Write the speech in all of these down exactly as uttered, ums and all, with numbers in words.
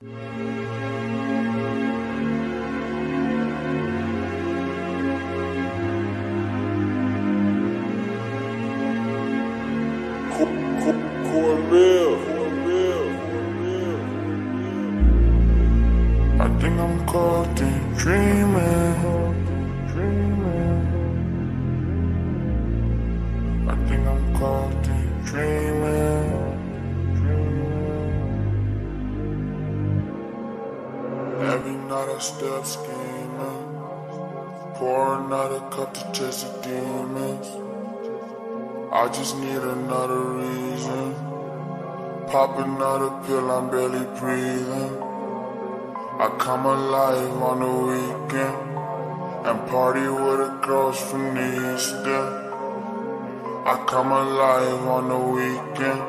I think I'm caught in dreaming. I think I'm caught in dreaming. Every night I step scheming, pouring out a cup to chase the demons. I just need another reason, popping out a pill, I'm barely breathing. I come alive on the weekend and party with the girls from the Eastern. I come alive on the weekend.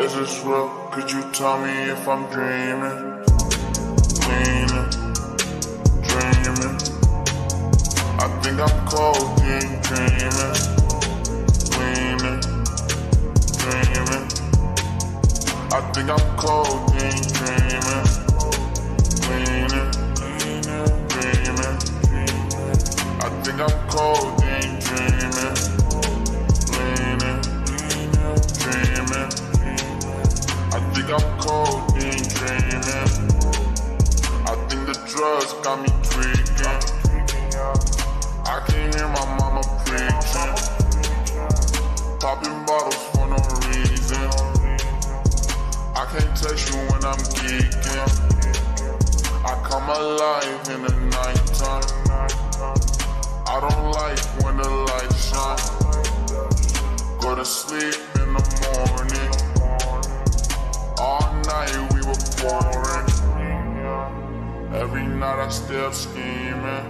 Is this real? Could you tell me if I'm dreaming? Leaning, dreaming. I think I'm cold, in dreaming. Leaning, dreaming. I think I'm cold, in dreaming. I think I'm cold, ain't dreaming. Leaning, dreaming. I think I'm cold, ain't dreaming. I think the drugs got me tweaking. I can hear my mama preaching, popping bottles for no reason. I can't text you when I'm geeking. I come alive in the nighttime. I don't like when the lights shine. Go to sleep in the morning. All night we were pouring. Every night I step scheming,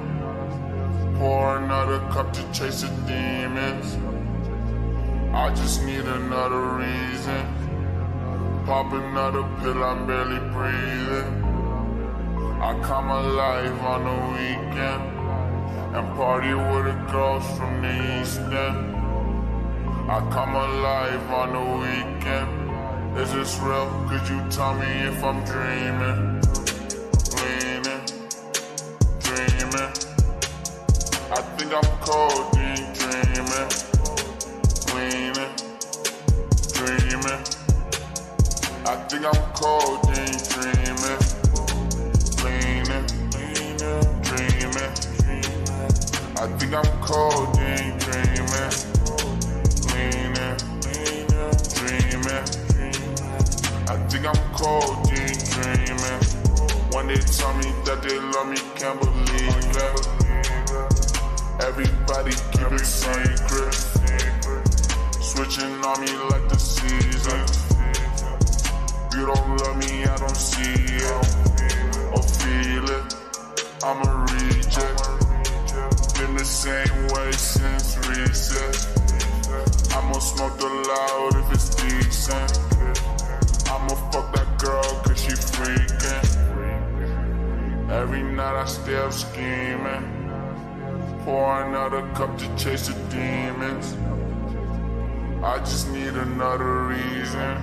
pour another cup to chase the demons. I just need another reason, pop another pill, I'm barely breathing. I come alive on the weekend and party with the girls from the Eastern. I come alive on the weekend. Is this real? Could you tell me if I'm dreaming? Leaning, dreaming. I think I'm cold in dreaming. Leaning, dreaming. I think I'm cold in dreaming. Leaning, dreaming. I think I'm cold, ain't dreaming. Leaning, dreaming. I think I'm cold, ain't dreaming. When they tell me that they love me, can't believe it. Everybody keep it secret, switching on me like the seasons. You don't love me, I don't see it or feel it. I'm a reject. Been the same way since recess. I'ma smoke the loud if it's decent. I'ma fuck that girl cause she freaking. Every night I stay up scheming, pour another cup to chase the demons. I just need another reason,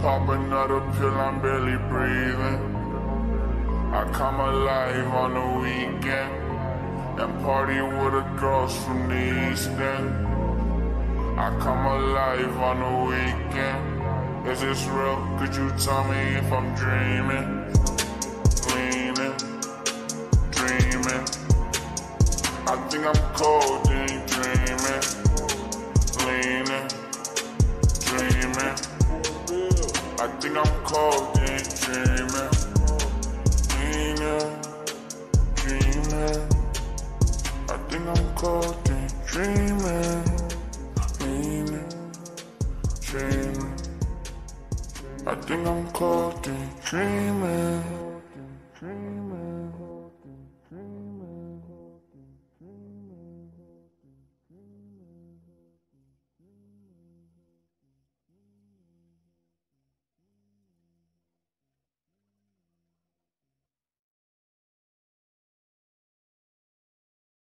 pop another pill, I'm barely breathing. I come alive on the weekend and party with the girls from the Eastern. I come alive on the weekend. Is this real? Could you tell me if I'm dreaming? Leaning, dreaming. I think I'm cold, ain't dreaming. Leaning, dreaming. I think I'm cold, ain't dreaming. Leaning, dreaming. I think I'm caught in dreaming, dreaming, dreaming. I think I'm caught in dreaming.